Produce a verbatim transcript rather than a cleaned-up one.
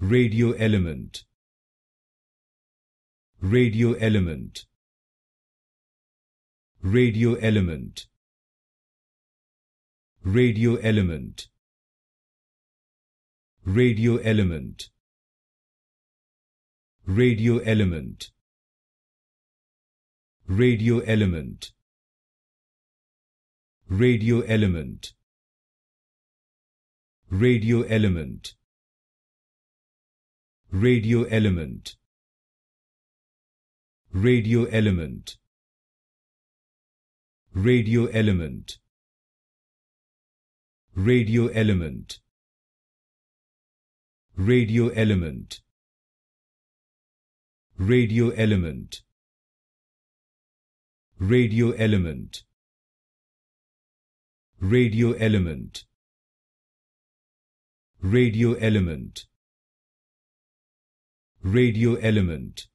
Radioelement. Radioelement. Radioelement. Radioelement. Radioelement. Radioelement. Radioelement. Radioelement. Radioelement. Radioelement. Radioelement. Radioelement. Radioelement. Radioelement. Radioelement. Radioelement. Radioelement. Radioelement. Radioelement.